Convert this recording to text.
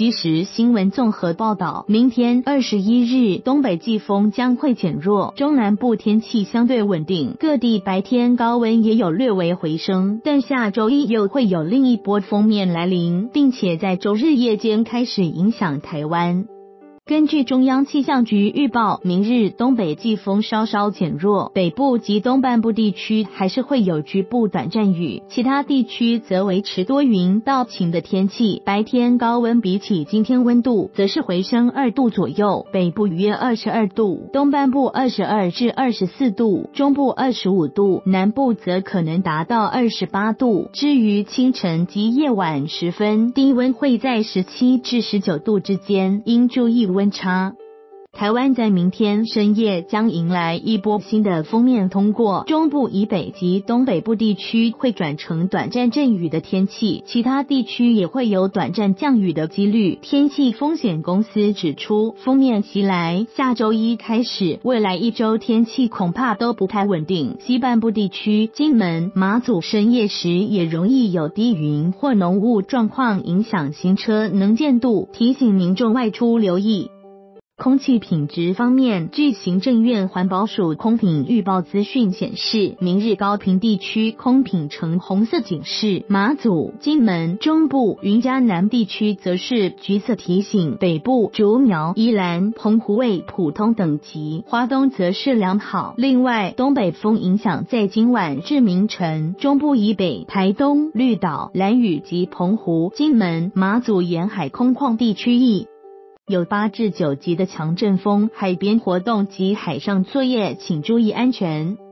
即时新闻综合报道，明天21日，东北季风将会减弱，中南部天气相对稳定，各地白天高温也有略微回升，但下周一又会有另一波锋面来临，并且在周日夜间开始影响台湾。根据中央气象局预报，明日东北季风稍稍减弱，北部及东半部地区还是会有局部短暂雨，其他地区则维持多云到晴的天气。白天高温比起今天温度则是回升2度左右，北部约22度，东半部22至24度，中部25度，南部则可能达到28度。至于清晨及夜晚时分，低温会在17至19度之间，应注意温差。台湾在明天深夜将迎来一波新的锋面通过，中部以北及东北部地区会转成短暂阵雨的天气，其他地区也会有短暂降雨的几率。天气风险公司指出，锋面袭来，下周一开始，未来一周天气恐怕都不太稳定，西半部地区、金门、马祖深夜时也容易有低云或浓雾状况影响行车能见度，提醒民众外出留意。空气品质方面，据行政院环保署空品预报资讯显示，明日高屏地区空品呈红色警示，马祖、金门、中部、云嘉南地区则是橘色提醒，北部、竹苗、宜兰、澎湖为普通等级，花东则是良好。另外，东北风影响在今晚至明晨，中部以北、台东、绿岛、兰屿及澎湖、金门、马祖沿海空旷地区域有8至9级的强阵风，海边活动及海上作业请注意安全。